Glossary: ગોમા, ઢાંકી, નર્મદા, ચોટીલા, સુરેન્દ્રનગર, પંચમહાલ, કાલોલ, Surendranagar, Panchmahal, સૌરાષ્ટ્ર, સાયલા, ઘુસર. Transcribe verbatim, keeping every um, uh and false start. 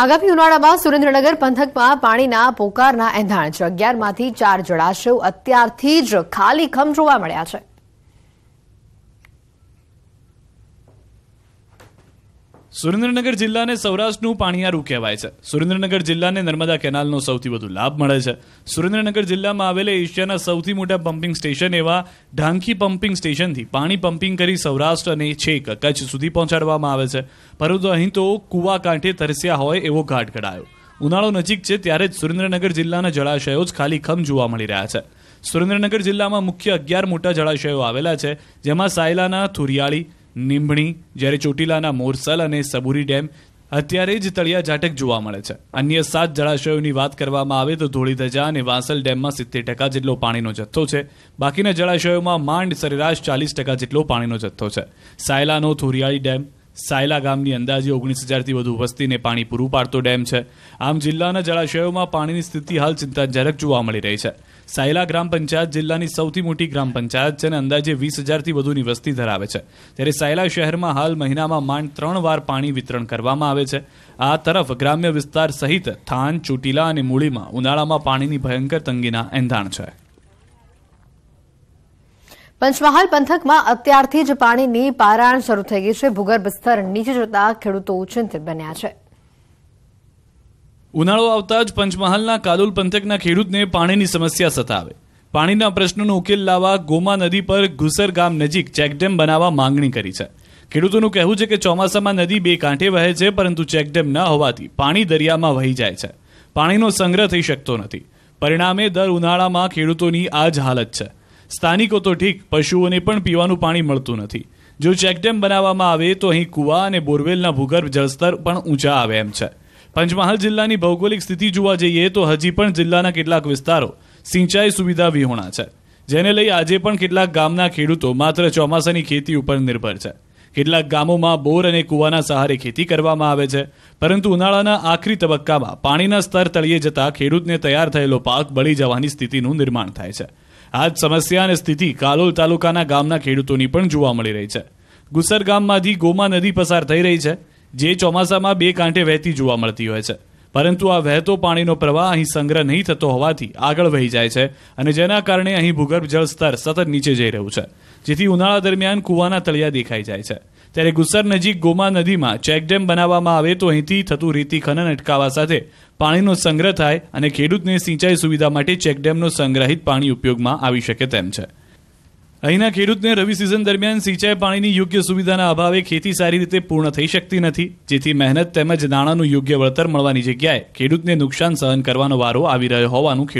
આગામી ઉનાળામાં સુરેન્દ્રનગર પંથકમાં પાણીના પોકારના એંધાણ છે. અગિયારમાંથી ચાર જળાશયો અત્યારથી જ ખાલીખમ જોવા મળ્યા છે. सुरेन्द्रनगर जिला ने सौराष्ट्रनु पाणीयारू कहेवाय छे। सुरेन्द्रनगर जिला ने नर्मदा केनालनो सौथी वधु लाभ मळे छे। सुरेन्द्रनगर जिला में आवेले एशियाना सौथी मोटा पंपिंग स्टेशन एवा ढांकी पंपिंग स्टेशन थी पाणी पंपिंग करी सौराष्ट्र अने छेक कच्छ सुधी पहोंचाडवामां आवे छे। परंतु अहीं तो कूवा कांठे तरस्या होय एवो घाटघड़ायो। उनाळो नजीक छे त्यारे ज सुरेन्द्रनगर जिल्लाना जळाशयो ज खालीखम जोवा मळी रह्या छे। सुरेन्द्रनगर जिला में मुख्य अगियार मोटा जळाशयो आवेला छे, जेमां सायलाना थुरियाळी, निंबणी, જ્યારે ચોટીલાના મોરસલ અને સબુરી ડેમ અત્યારે જ તળિયા ઝાટક જોવા મળે છે. અન્ય સાત જળાશયોની વાત કરવામાં આવે તો ધોળીધજા અને વાંસલ ડેમમાં સિત્તેર ટકા જેટલો પાણીનો જથ્થો છે. બાકીના જળાશયોમાં માંડ સરેરાશ ચાલીસ ટકા જેટલો પાણીનો જથ્થો છે. સાયલાનો થોરિયાળી ડેમ સાયલા ગામની અંદાજે ઓગણીસ હજારથી વધુ વસ્તીને પાણી પૂરું પાડતો ડેમ છે. આમ જિલ્લાના જળાશયોમાં પાણીની સ્થિતિ હાલ ચિંતાજનક જોવા મળી રહી છે. सायला ग्राम पंचायत जिल्लानी सौथी मोटी ग्राम पंचायत छे ने अंदाजे वीस हज़ार थी वधुनी वस्ती धरावे छे, त्यारे सायला शहर में हाल महीना में मांड त्रण वार पाणी वितरण करवामां आवे छे। आ तरफ ग्राम्य विस्तार सहित थान, चोटीला अने मूळी में उनाळामां पाणीनी भयंकर तंगीना एंधाण छे। पंचमहाल पंथक में अत्यारथी ज पाणीनी पाराण शरू थई गई छे। भूगर्भ स्तर नीचे जता खेडूतो चिंतित बन्या छे। ઉનાળો આવતા જ પંચમહાલના કાલોલ પંથકના ખેડૂતને પાણીની સમસ્યા સતાવે. પાણીના પ્રશ્નોનો ઉકેલ લાવવા ગોમા નદી પર ઘુસર ગામ નજીક ચેકડેમ બનાવવા માંગણી કરી છે. ખેડૂતોનું કહેવું છે કે ચોમાસામાં નદી બે કાંઠે વહે છે, પરંતુ ચેકડેમ ન હોવાથી પાણી દરિયામાં વહી જાય છે. પાણીનો સંગ્રહ થઈ શકતો નથી. પરિણામે દર ઉનાળામાં ખેડૂતોની આ જ હાલત છે. સ્થાનિકો તો ઠીક, પશુઓને પણ પીવાનું પાણી મળતું નથી. જો ચેકડેમ બનાવવામાં આવે તો અહીં કૂવા અને બોરવેલના ભૂગર્ભ જળસ્તર પણ ઊંચા આવે એમ છે. पंचमहाल जिल्लानी भौगोलिक स्थिति जोवा जईए तो हजी पण जिल्लाना केटलाक विस्तारो सिंचाई सुविधा विहोणा छे, जेने लई आजे पण केटलाक गामना खेडूतो मात्र चोमासानी खेती उपर निर्भर छे। केटलाक गामोमां बोर अने कूवाना सहारे खेती करवामां आवे छे, परंतु उनाळाना आखरी तबक्कामां पाणीना स्तर तळिये जता खेडूतने तैयार थयेलो पाक बळी जवानी स्थितिनुं निर्माण थाय छे। आ ज समस्या अने स्थिति कालोल तालुकाना गामना खेडूतोनी पण जोवा मळी रही छे। गुसर गाममांथी गोमा नदी पसार थई रही छे, જે ચોમાસામાં બે કાંઠે વહેતી જોવા મળતી હોય છે, પરંતુ આ વહેતો પાણીનો પ્રવાહ અહીં સંગ્રહ નહીં થતો હોવાથી આગળ વહી જાય છે અને જેના કારણે અહીં ભૂગર્ભ જળ સ્તર સતત નીચે જઈ રહ્યું છે, જેથી ઉનાળા દરમિયાન કૂવાના તળિયા દેખાઈ જાય છે. ત્યારે ગુસર નજીક ગોમા નદીમાં ચેકડેમ બનાવવામાં આવે તો અહીંથી થતું રેતી ખનન અટકાવવા સાથે પાણીનો સંગ્રહ થાય અને ખેડૂતને સિંચાઈ સુવિધા માટે ચેકડેમનો સંગ્રહિત પાણી ઉપયોગમાં આવી શકે તેમ છે. અહીંના ખેડૂતને રવિ સિઝન દરમિયાન સિંચાઈ પાણીની યોગ્ય સુવિધાના અભાવે ખેતી સારી રીતે પૂર્ણ થઈ શકતી નથી, જેથી મહેનત તેમજ નાણાંનું યોગ્ય વળતર મળવાની જગ્યાએ ખેડૂતને નુકસાન સહન કરવાનો વારો આવી રહ્યો હોવાનું